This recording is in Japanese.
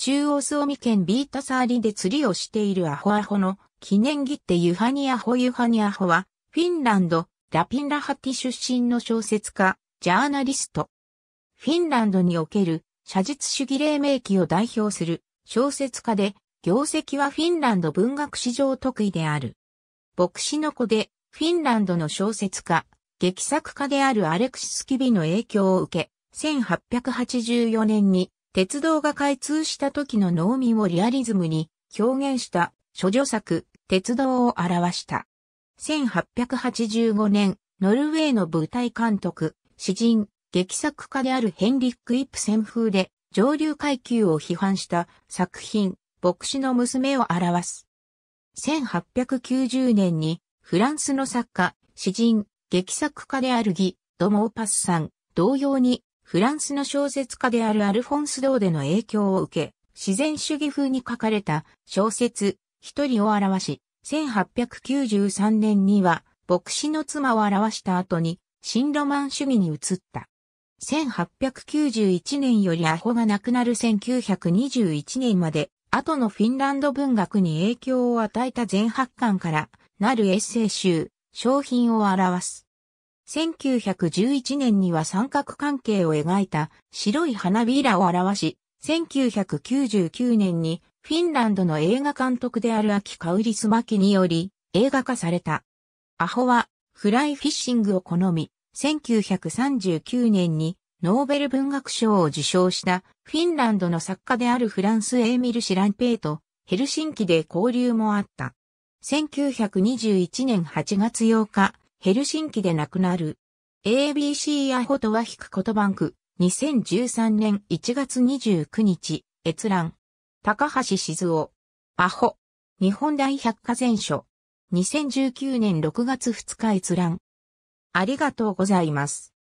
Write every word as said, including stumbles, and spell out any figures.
中央スオミ県ビータサーリで釣りをしているアホアホの記念切手ユハニアホユハニアホはフィンランドラピンラハティ出身の小説家、ジャーナリスト。フィンランドにおける写実主義黎明期を代表する小説家で業績はフィンランド文学史上特異である。牧師の子でフィンランドの小説家、劇作家であるアレクシス・キビの影響を受け、せんはっぴゃくはちじゅうよねんに鉄道が開通した時の農民をリアリズムに表現した処女作、鉄道を表した。せんはっぴゃくはちじゅうごねん、ノルウェーの舞台監督、詩人、劇作家であるヘンリック・イプセン風で上流階級を批判した作品、牧師の娘を表す。せんはっぴゃくきゅうじゅうねんにフランスの作家、詩人、劇作家であるギ・ド・モーパッサン、同様にフランスの小説家であるアルフォンス・ドーデの影響を受け、自然主義風に書かれた小説、一人を表し、せんはっぴゃくきゅうじゅうさんねんには牧師の妻を表した後に新ロマン主義に移った。せんはっぴゃくきゅうじゅういちねんよりアホが亡くなるせんきゅうひゃくにじゅういちねんまで、後のフィンランド文学に影響を与えた全はちかんからなるエッセイ集、商品を表す。せんきゅうひゃくじゅういちねんには三角関係を描いた白い花びらを表し、せんきゅうひゃくきゅうじゅうきゅうねんにフィンランドの映画監督であるアキ・カウリスマキにより映画化された。アホはフライフィッシングを好み、せんきゅうひゃくさんじゅうきゅうねんにノーベル文学賞を受賞したフィンランドの作家であるフランス・エーミル・シランペーとヘルシンキで交流もあった。せんきゅうひゃくにじゅういちねんはちがつようか、ヘルシンキで亡くなる。エービーシー アホとは引くことバンク、にせんじゅうさんねんいちがつにじゅうくにち、閲覧。高橋静雄。アホ。日本大百科全書。にせんじゅうきゅうねんろくがつふつか閲覧。ありがとうございます。